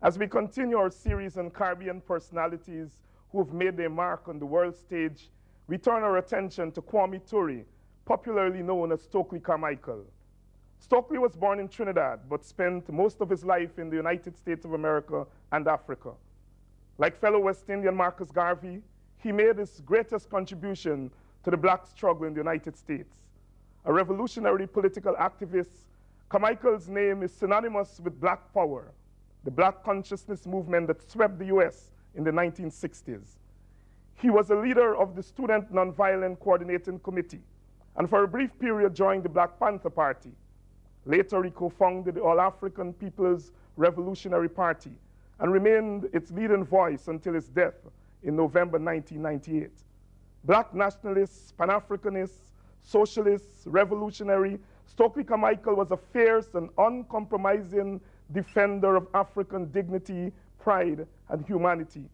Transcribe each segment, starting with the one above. As we continue our series on Caribbean personalities who have made their mark on the world stage, we turn our attention to Kwame Touré, popularly known as Stokely Carmichael. Stokely was born in Trinidad, but spent most of his life in the United States of America and Africa. Like fellow West Indian Marcus Garvey, he made his greatest contribution to the black struggle in the United States. A revolutionary political activist, Carmichael's name is synonymous with black power, the black consciousness movement that swept the US in the 1960s. He was a leader of the Student Nonviolent Coordinating Committee, and for a brief period joined the Black Panther Party. Later, he co-founded the All-African People's Revolutionary Party and remained its leading voice until his death in November 1998. Black nationalists, Pan-Africanists, socialists, revolutionary, Stokely Carmichael was a fierce and uncompromising defender of African dignity, pride, and humanity.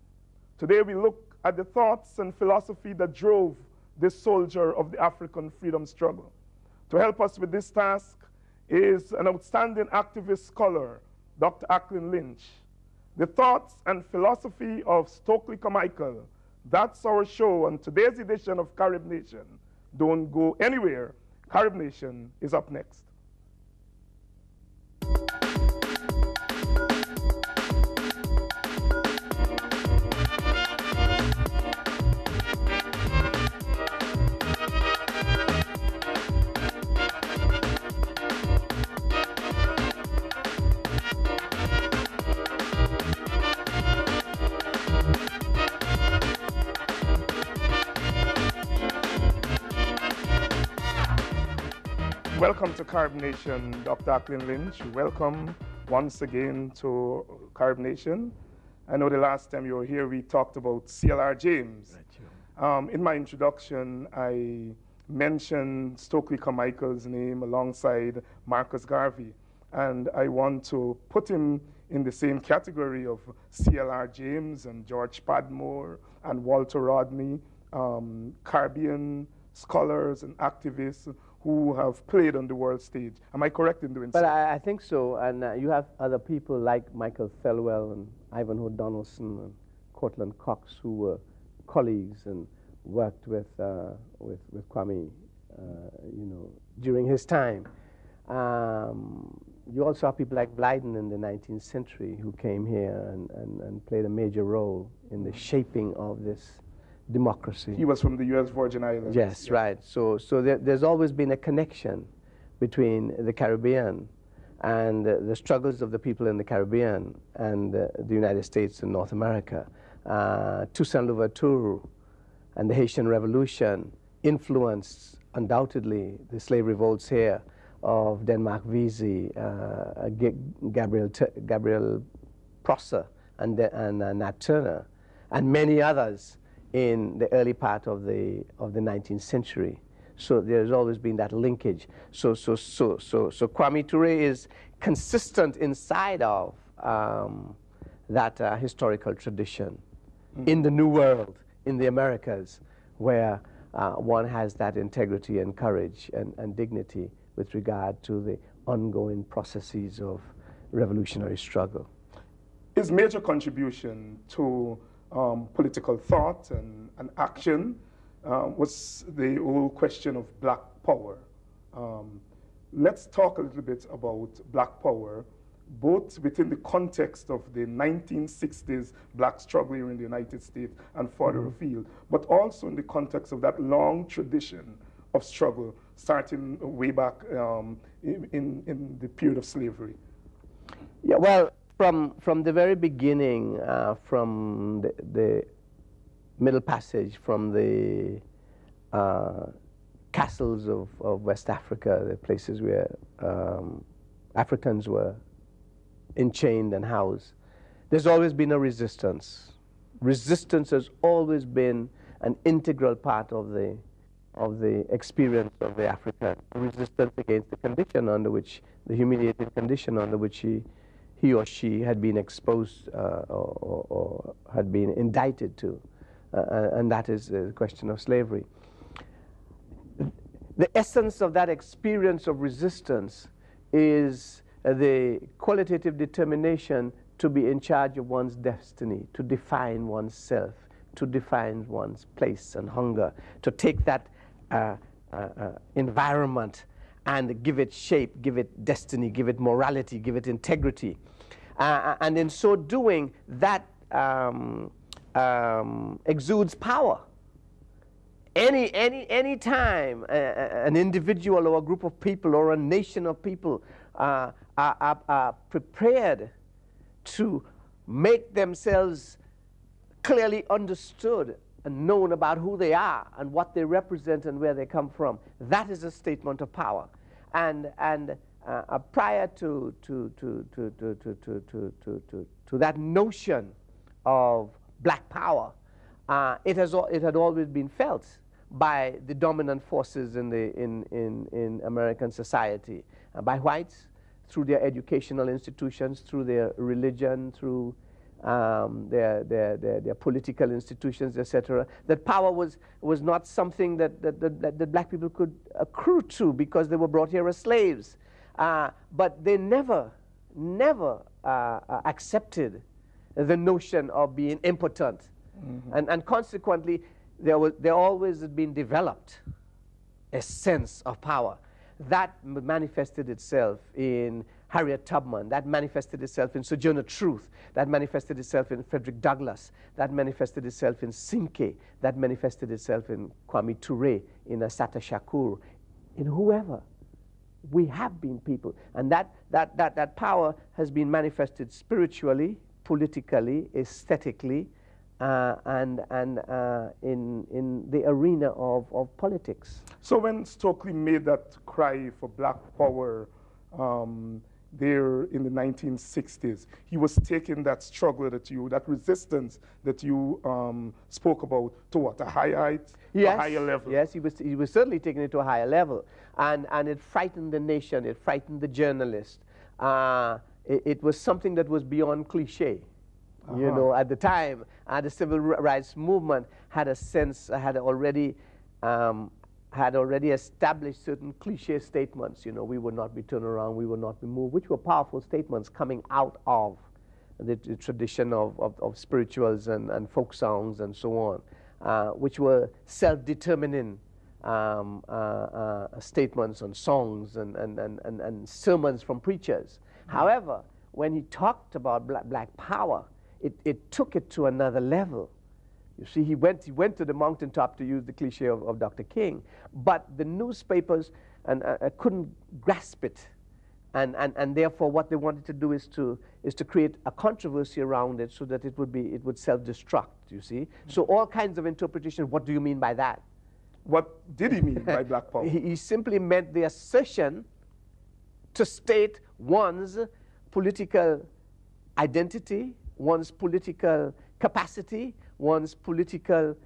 Today, we look at the thoughts and philosophy that drove this soldier of the African freedom struggle. To help us with this task is an outstanding activist scholar, Dr. Acklin Lynch. The thoughts and philosophy of Stokely Carmichael. That's our show on today's edition of Carib Nation. Don't go anywhere. Carib Nation is up next. Welcome to Carib Nation, Dr. Acklin Lynch. Welcome once again to Carib Nation. I know the last time you were here, we talked about CLR James. In my introduction, I mentioned Stokely Carmichael's name alongside Marcus Garvey. And I want to put him in the same category of CLR James and George Padmore and Walter Rodney, Caribbean scholars and activists who have played on the world stage. Am I correct in doing so? But I think so, and you have other people like Michael Thelwell and Ivanhoe Donaldson and Cortland Cox who were colleagues and worked with Kwame, you know, during his time. You also have people like Blyden in the 19th century who came here and played a major role in the shaping of this democracy. He was from the U.S. Virgin Islands. Yes, yeah. Right. So there's always been a connection between the Caribbean and the struggles of the people in the Caribbean and the United States and North America. Toussaint Louverture and the Haitian Revolution influenced, undoubtedly, the slave revolts here of Denmark Vesey, Gabriel Prosser, and Nat Turner, and many others in the early part of the 19th century. So there's always been that linkage. So Kwame Touré is consistent inside of that historical tradition in the New World, in the Americas, where one has that integrity and courage and dignity with regard to the ongoing processes of revolutionary struggle. His major contribution to political thought and action was the whole question of black power. Let's talk a little bit about black power, both within the context of the 1960s black struggle here in the United States and further afield, but also in the context of that long tradition of struggle, starting way back in the period of slavery. Yeah, well, From the very beginning, from the Middle Passage, from the castles of West Africa, the places where Africans were enchained and housed, there's always been a resistance. Resistance has always been an integral part of the experience of the African. Resistance against the condition under which, the humiliating condition under which he or she had been exposed or had been indicted to, and that is the question of slavery. The essence of that experience of resistance is the qualitative determination to be in charge of one's destiny, to define oneself, to define one's place and hunger, to take that environment and give it shape, give it destiny, give it morality, give it integrity. And in so doing, that exudes power. Any time an individual or a group of people or a nation of people are prepared to make themselves clearly understood and known about who they are and what they represent and where they come from, that is a statement of power. And prior to that notion of black power, it had always been felt by the dominant forces in American society, by whites, through their educational institutions, through their religion, through their political institutions, etc. That power was not something that black people could accrue to because they were brought here as slaves. But they never accepted the notion of being impotent. Mm-hmm. And consequently, there always had been developed a sense of power. That manifested itself in Harriet Tubman, that manifested itself in Sojourner Truth, that manifested itself in Frederick Douglass, that manifested itself in Cinque, that manifested itself in Kwame Touré, in Asata Shakur, in whoever. We have been people. And that power has been manifested spiritually, politically, aesthetically, and in the arena of politics. So when Stokely made that cry for black power there in the 1960s, he was taking that struggle that resistance that you spoke about to what, a higher height, yes, a higher level? Yes, he was certainly taking it to a higher level. And it frightened the nation, it frightened the journalists. It was something that was beyond cliche. Uh-huh. You know, at the time, the civil rights movement had a sense, had already established certain cliche statements. You know, we would not be turned around, we would not be moved, which were powerful statements coming out of the tradition of spirituals and folk songs and so on, which were self-determining statements and songs and sermons from preachers. Mm-hmm. However, when he talked about black power, it took it to another level. You see, he went to the mountaintop, to use the cliche of Dr. King, but the newspapers couldn't grasp it, and therefore what they wanted to do is to create a controversy around it so that it would self-destruct. You see, so all kinds of interpretation. What do you mean by that? What did he mean by black power? He simply meant the assertion to state one's political identity, one's political capacity, one's political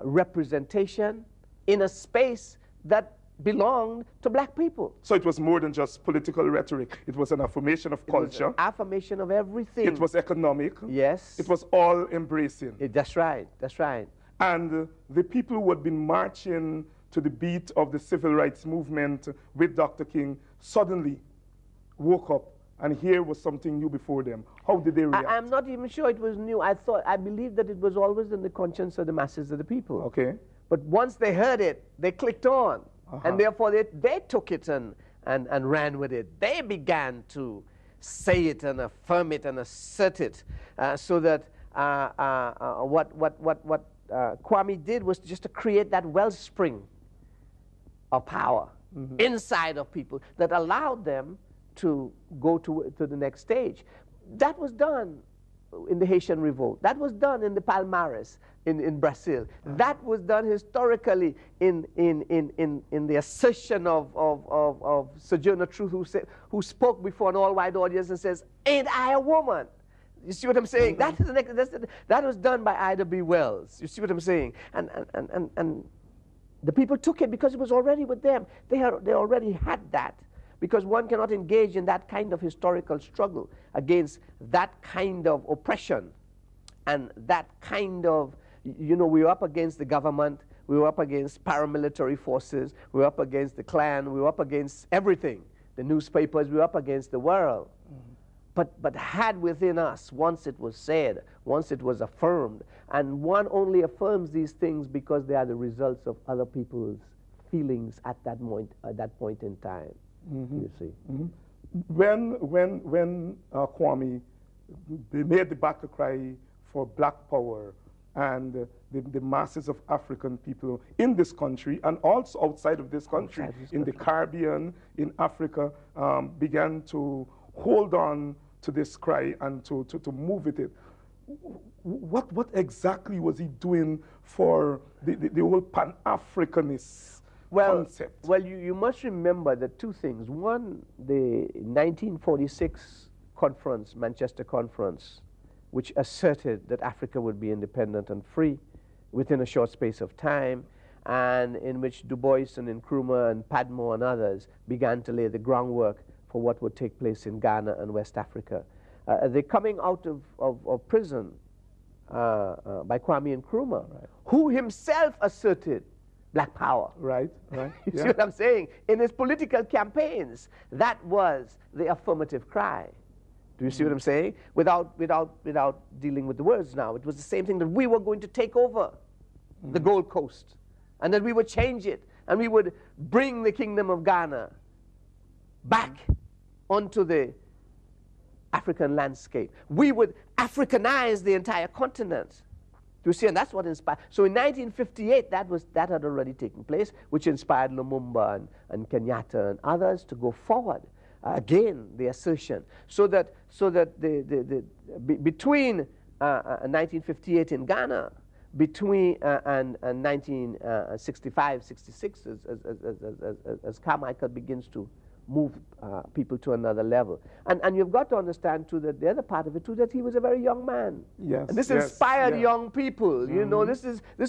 representation in a space that belonged to black people. So it was more than just political rhetoric. It was an affirmation of culture. Affirmation of everything. It was economic. Yes. It was all embracing. That's right. That's right. And the people who had been marching to the beat of the civil rights movement with Dr. King suddenly woke up, and here was something new before them. How did they react? I'm not even sure it was new. I believe that it was always in the conscience of the masses of the people. Okay. But once they heard it, they clicked on. Uh-huh. And therefore they took it and ran with it. They began to say it and affirm it and assert it, so that what Kwame did was just to create that wellspring of power, mm-hmm, inside of people that allowed them to go to the next stage. That was done in the Haitian Revolt. That was done in the Palmares in Brazil. That was done historically in the assertion of Sojourner Truth, who spoke before an all-white audience and says, "Ain't I a woman?" You see what I'm saying? Mm-hmm. That was done by Ida B. Wells. You see what I'm saying? And the people took it because it was already with them. They already had that. Because one cannot engage in that kind of historical struggle against that kind of oppression and that kind of, you know, we were up against the government, we were up against paramilitary forces, we were up against the Klan, we were up against everything, the newspapers, we were up against the world. Mm-hmm. but had within us once it was said, once it was affirmed. And one only affirms these things because they are the results of other people's feelings at that point in time. Mm-hmm. You see, mm-hmm. when Kwame, they made the battle cry for Black Power and the masses of African people in this country and also outside of this country, in the Caribbean, in Africa, began to hold on to this cry and to move with it. What exactly was he doing for the whole Pan-Africanist concept? Well, you must remember the two things. One, the 1946 conference, Manchester Conference, which asserted that Africa would be independent and free within a short space of time, and in which Du Bois and Nkrumah and Padmore and others began to lay the groundwork for what would take place in Ghana and West Africa. The coming out of prison by Kwame Nkrumah, right, who himself asserted Black Power. Right, right. You see what I'm saying? In his political campaigns, that was the affirmative cry. Do you see what I'm saying? Without dealing with the words now, it was the same thing, that we were going to take over the Gold Coast, and that we would change it, and we would bring the Kingdom of Ghana back onto the African landscape. We would Africanize the entire continent. Do you see? And that's what inspired. So in 1958, that had already taken place, which inspired Lumumba and Kenyatta and others to go forward. Again, the assertion, so that between 1958 in Ghana, between and 1965, 66, as Carmichael begins to move people to another level, and you've got to understand too that the other part of it too, that he was a very young man. Yes, and this inspired young people. You know, this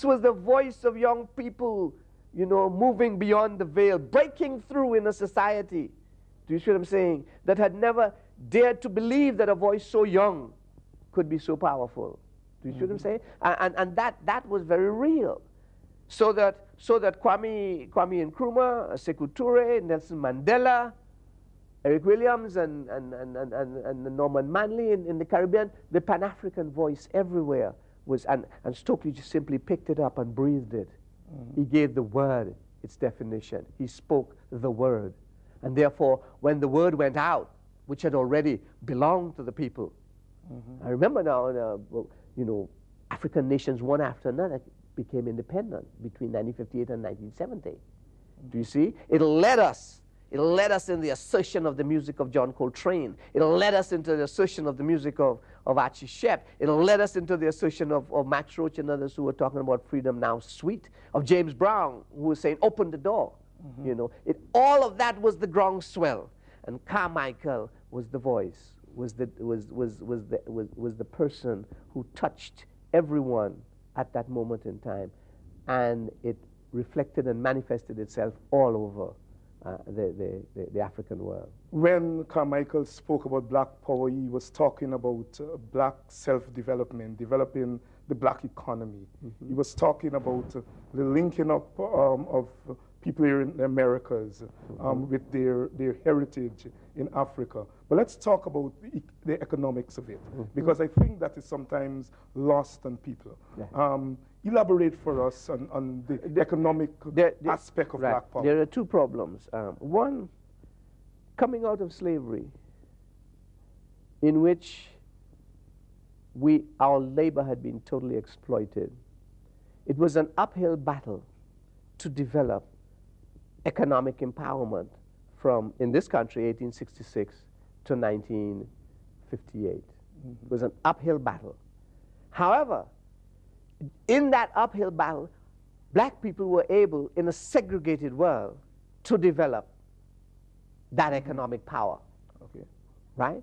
was the voice of young people. You know, moving beyond the veil, breaking through in a society. Do you see what I'm saying? That had never dared to believe that a voice so young could be so powerful. Do you see what I'm saying? And that was very real. So that Kwame Nkrumah, Sekou Toure, Nelson Mandela, Eric Williams, and Norman Manley in the Caribbean, the Pan-African voice everywhere was, and Stokely just simply picked it up and breathed it. He gave the word its definition. He spoke the word. And therefore, when the word went out, which had already belonged to the people, I remember now, you know, African nations one after another became independent between 1958 and 1970. Do you see? It led us in the assertion of the music of John Coltrane. It led us into the assertion of the music of Archie Shepp. It led us into the assertion of Max Roach and others who were talking about freedom now sweet, of James Brown, who was saying, open the door. You know, all of that was the groundswell, and Carmichael was the voice, was the person who touched everyone at that moment in time, and it reflected and manifested itself all over the African world. When Carmichael spoke about Black Power, he was talking about Black self-development, developing the Black economy. He was talking about the linking up of people here in the Americas with their heritage in Africa. But let's talk about the economics of it, because I think that is sometimes lost on people. Yeah. Elaborate for us on the economic aspect of Black Power. There are two problems. One, coming out of slavery, in which our labor had been totally exploited. It was an uphill battle to develop economic empowerment from, in this country, 1866 to 1958. It was an uphill battle. However, in that uphill battle, Black people were able, in a segregated world, to develop that economic power. Okay. Right?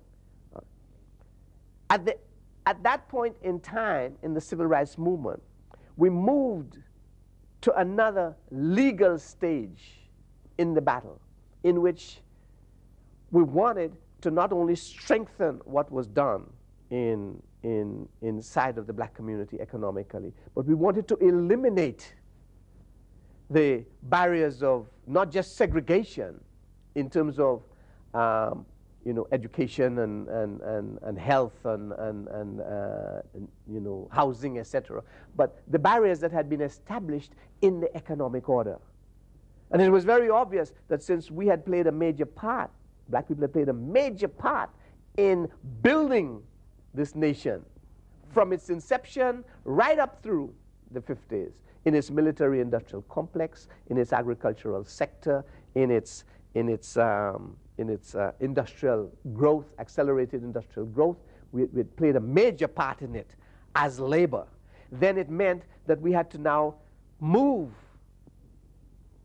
At that point in time, in the civil rights movement, we moved to another legal stage in the battle, in which we wanted to not only strengthen what was done inside of the Black community economically, but we wanted to eliminate the barriers of not just segregation in terms of you know, education and health and you know, housing, etc. But the barriers that had been established in the economic order. And it was very obvious that since we had played a major part, black people had played a major part in building this nation from its inception right up through the 50s, in its military-industrial complex, in its agricultural sector, in its industrial growth, accelerated industrial growth. We played a major part in it as labor. Then it meant that we had to now move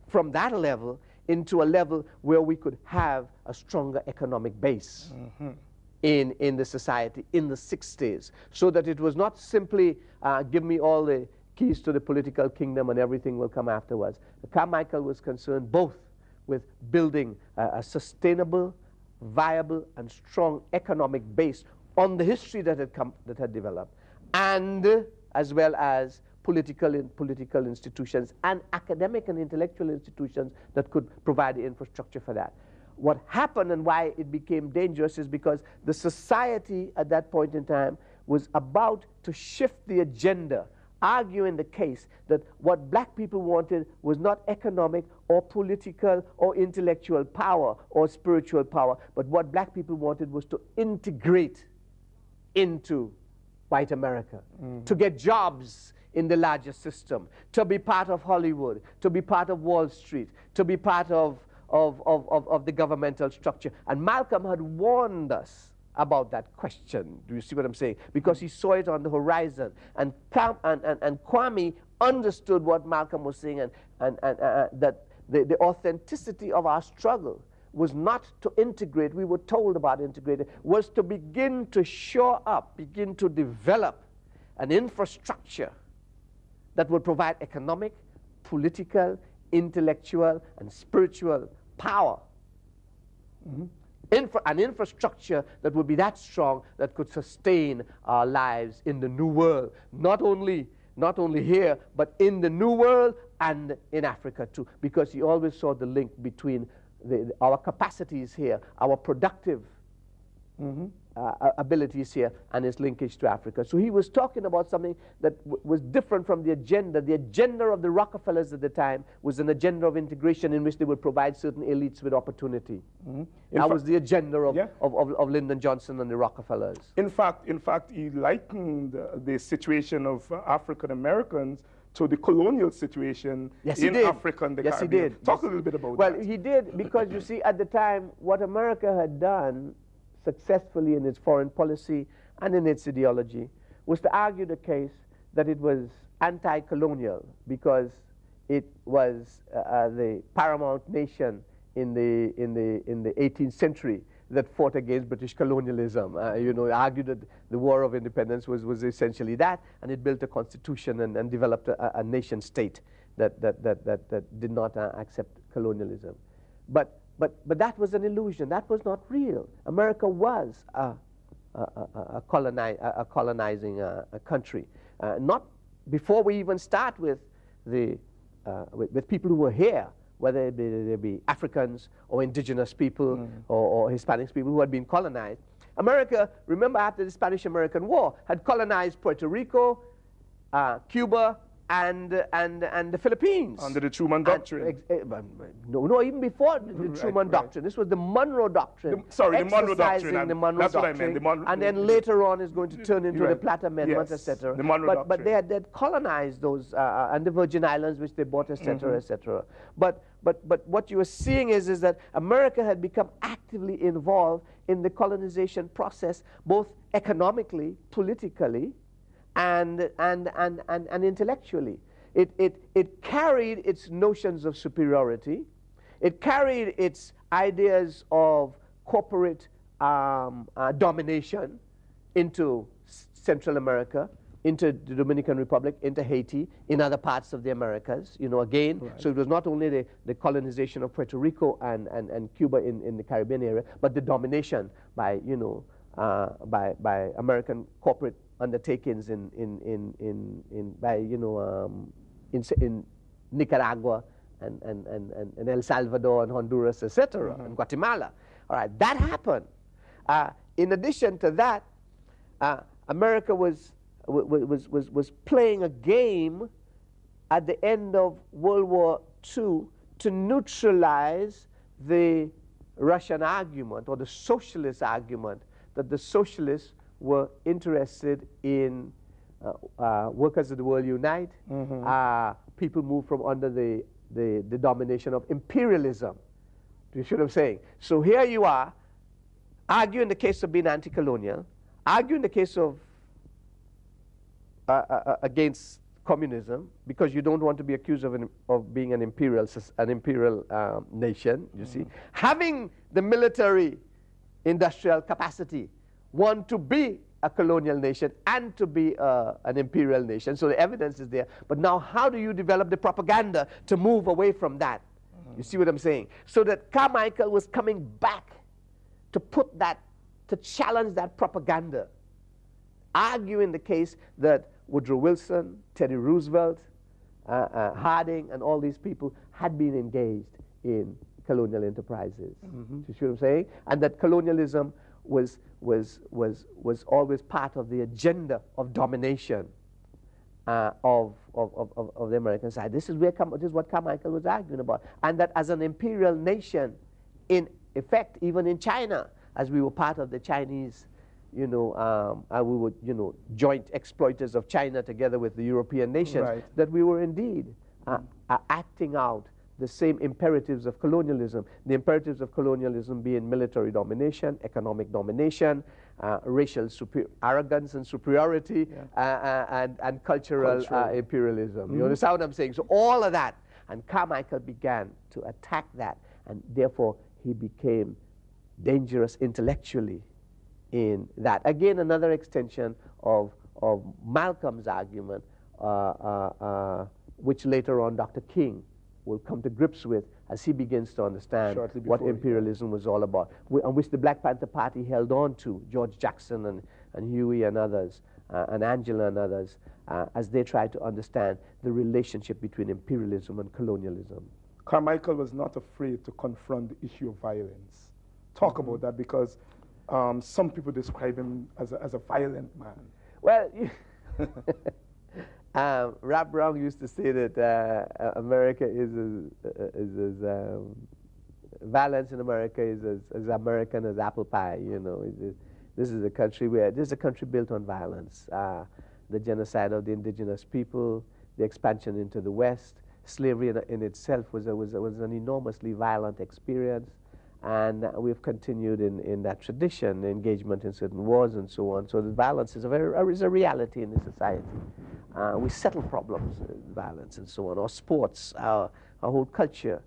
from that level into a level where we could have a stronger economic base in the society in the 60s, so that it was not simply give me all the keys to the political kingdom and everything will come afterwards. Carmichael was concerned both with building a sustainable, viable, and strong economic base on the history that had come, that had developed, and as well as political institutions and academic and intellectual institutions that could provide the infrastructure for that. What happened and why it became dangerous is because the society at that point in time was about to shift the agenda, arguing the case that what black people wanted was not economic or political or intellectual power or spiritual power, but what black people wanted was to integrate into white America, to get jobs in the larger system, to be part of Hollywood, to be part of Wall Street, to be part of the governmental structure. And Malcolm had warned us about that question. Do you see what I'm saying? Because he saw it on the horizon. And Kwame understood what Malcolm was saying, and that the authenticity of our struggle was not to integrate. We were told about integrating, was to begin to shore up, begin to develop an infrastructure that would provide economic, political, intellectual, and spiritual power. An infrastructure that would be that strong that could sustain our lives in the new world, not only here, but in the new world and in Africa too, because he always saw the link between our capacities here, our productive abilities here, and its linkage to Africa. So he was talking about something that was different from the agenda. The agenda of the Rockefellers at the time was an agenda of integration in which they would provide certain elites with opportunity. That was the agenda of Lyndon Johnson and the Rockefellers. In fact, he likened the situation of African Americans to the colonial situation in Africa and the Caribbean. Yes, he did. Talk a little bit about that. Well, he did, because you see, at the time, what America had done successfully in its foreign policy and in its ideology was to argue the case that it was anti-colonial because it was the paramount nation in the 18th century that fought against British colonialism. You know, argued that the War of Independence was essentially that, and it built a constitution and developed a nation state that did not accept colonialism. But that was an illusion. That was not real. America was a colonizing a country. Not before we even start with people who were here, whether they be Africans or indigenous people or Hispanic people who had been colonized. America, remember, after the Spanish-American War, had colonized Puerto Rico, Cuba, and the Philippines. Under the Truman Doctrine. No, even before the Truman Doctrine. This was the Monroe Doctrine. The Monroe Doctrine. And then later on it's going to turn into the Platt Amendments, etc. The Monroe Doctrine. But they had colonized those, and the Virgin Islands, which they bought, etc., etc. But what you are seeing is that America had become actively involved in the colonization process, both economically, politically, and intellectually. It carried its notions of superiority. It carried its ideas of corporate domination into Central America, into the Dominican Republic, into Haiti, in other parts of the Americas, you know, again. Right. So it was not only the colonization of Puerto Rico and Cuba in the Caribbean area, but the domination by, you know, by American corporate undertakings in Nicaragua and El Salvador and Honduras, etc., and Guatemala. All right, that happened. In addition to that, America was playing a game at the end of World War II to neutralize the Russian argument or the socialist argument that the socialists were interested in workers of the world unite, mm-hmm. People move from under the domination of imperialism. You see what I'm saying? So here you are, arguing the case of being anti-colonial, arguing the case of against communism, because you don't want to be accused of being an imperial nation, you mm-hmm. see. Having the military industrial capacity, want to be a colonial nation and to be an imperial nation. So the evidence is there. But now how do you develop the propaganda to move away from that? Mm-hmm. You see what I'm saying? So that Carmichael was coming back to put that, to challenge that propaganda, arguing the case that Woodrow Wilson, Teddy Roosevelt, Harding, and all these people had been engaged in colonial enterprises. Mm-hmm. You see what I'm saying? And that colonialism was always part of the agenda of domination of the American side. This is what Carmichael was arguing about. And that as an imperial nation, in effect, even in China, as we were part of the Chinese, you know, we were, you know, joint exploiters of China together with the European nations, right. That we were indeed acting out the same imperatives of colonialism, the imperatives of colonialism being military domination, economic domination, racial arrogance and superiority, yeah. and cultural imperialism. Mm-hmm. You understand what I'm saying? So all of that, and Carmichael began to attack that, and therefore he became dangerous intellectually in that. Again, another extension of Malcolm's argument, which later on Dr. King will come to grips with as he begins to understand what imperialism was all about, on which the Black Panther Party held on to, George Jackson and Huey and others, and Angela and others, as they tried to understand the relationship between imperialism and colonialism. Carmichael was not afraid to confront the issue of violence. Talk mm-hmm. about that, because some people describe him as a violent man. Well, Rap Brown used to say that America is as violence in America is as American as apple pie. You know, this is a country built on violence. The genocide of the indigenous people, the expansion into the West, slavery in itself was an enormously violent experience, and we've continued in that tradition, the engagement in certain wars and so on. So the violence is a reality in this society. We settle problems with violence and so on, our sports, our whole culture,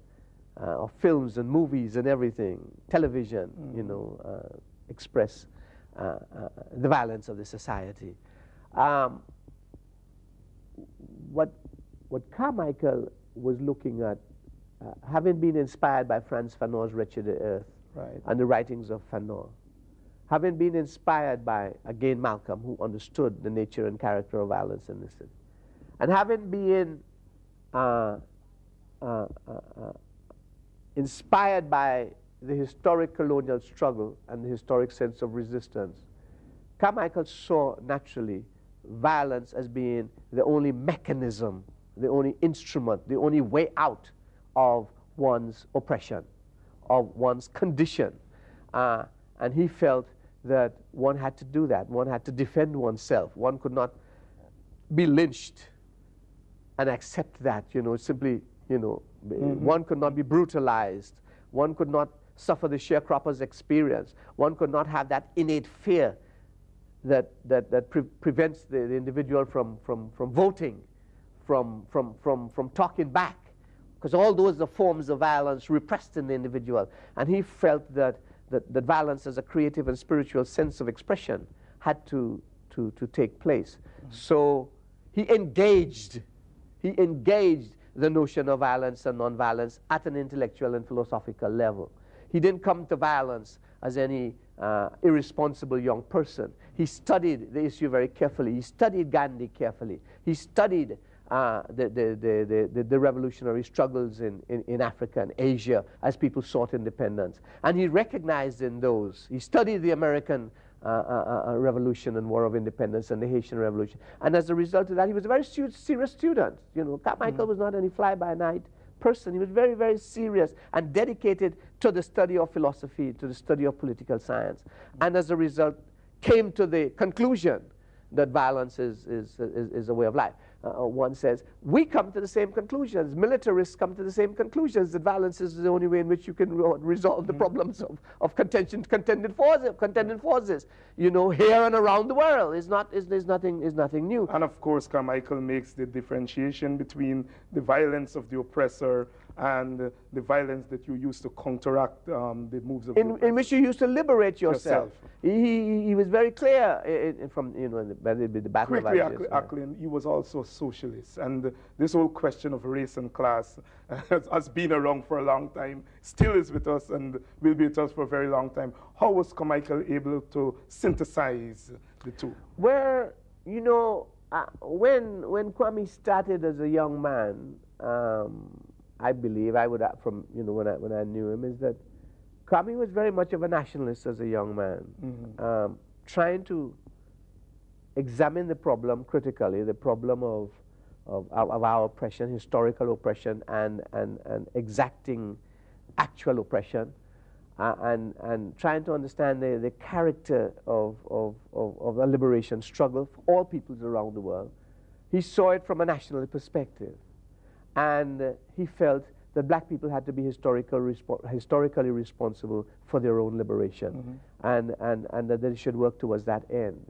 our films and movies and everything, television, mm. you know, express the violence of the society. What Carmichael was looking at, having been inspired by Frantz Fanon's Wretched Earth, right. and the writings of Fanon, having been inspired by, again, Malcolm, who understood the nature and character of violence in this city, and having been inspired by the historic colonial struggle and the historic sense of resistance, Carmichael saw naturally violence as being the only mechanism, the only instrument, the only way out of one's oppression, of one's condition. And he felt that one had to do that. One had to defend oneself. One could not be lynched and accept that, you know, simply, you know, mm-hmm. one could not be brutalized. One could not suffer the sharecropper's experience. One could not have that innate fear that prevents the individual from voting, from talking back, because all those are forms of violence repressed in the individual. And he felt that violence as a creative and spiritual sense of expression had to take place. Mm-hmm. So he engaged the notion of violence and nonviolence at an intellectual and philosophical level. He didn't come to violence as any irresponsible young person. He studied the issue very carefully. He studied Gandhi carefully. He studied the revolutionary struggles in Africa and Asia as people sought independence. And he recognized in those, he studied the American Revolution and War of Independence and the Haitian Revolution. And as a result of that, he was a very serious student. You know, Carmichael was not any fly-by-night person. He was very, very serious and dedicated to the study of philosophy, to the study of political science. And as a result, came to the conclusion that violence is a way of life. One says, we come to the same conclusions. Militarists come to the same conclusions, that violence is the only way in which you can resolve the problems of contending forces, you know, here and around the world. Is nothing new. And of course, Carmichael makes the differentiation between the violence of the oppressor and the violence that you used to counteract the moves of in which you used to liberate yourself. He was very clear from, you know, the battle of ideas. Quickly, Acklin, he was also a socialist, and this whole question of race and class has been around for a long time, still is with us, and will be with us for a very long time. How was Carmichael able to synthesize the two? Well, you know, when Kwame started as a young man, I believe I would, from, you know, when I knew him, is that Kwame was very much of a nationalist as a young man, trying to examine the problem critically, the problem of our oppression, historical oppression, and exacting actual oppression, and trying to understand the character of a liberation struggle for all peoples around the world. He saw it from a national perspective. And he felt that black people had to be historically responsible for their own liberation, and that they should work towards that end.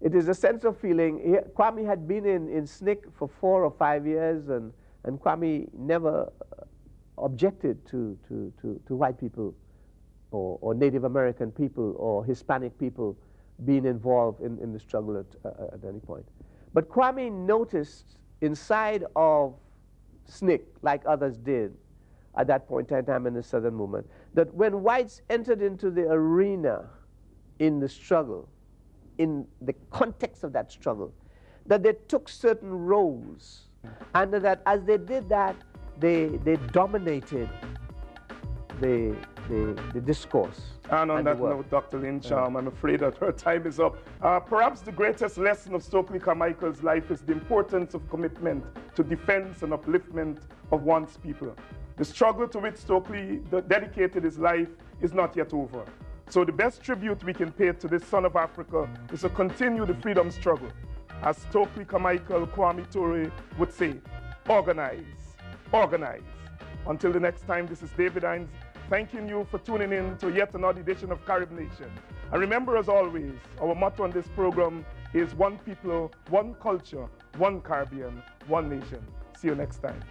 It is a sense of feeling. Kwame had been in SNCC for 4 or 5 years, and Kwame never objected to white people or Native American people or Hispanic people being involved in the struggle at any point. But Kwame noticed inside of SNCC, like others did at that point in time in the Southern movement, that when whites entered into the arena in the struggle, in the context of that struggle, that they took certain roles, and that as they did that, they dominated the discourse. And on that note, Dr. Lynch, I'm afraid that her time is up. Perhaps the greatest lesson of Stokely Carmichael's life is the importance of commitment to defense and upliftment of one's people. The struggle to which Stokely dedicated his life is not yet over. So the best tribute we can pay to this son of Africa is to continue the freedom struggle. As Stokely Carmichael, Kwame Touré would say, organize, organize. Until the next time, this is David Hines, thanking you for tuning in to yet another edition of Carib Nation. And remember, as always, our motto on this program is one people, one culture, one Caribbean, one nation. See you next time.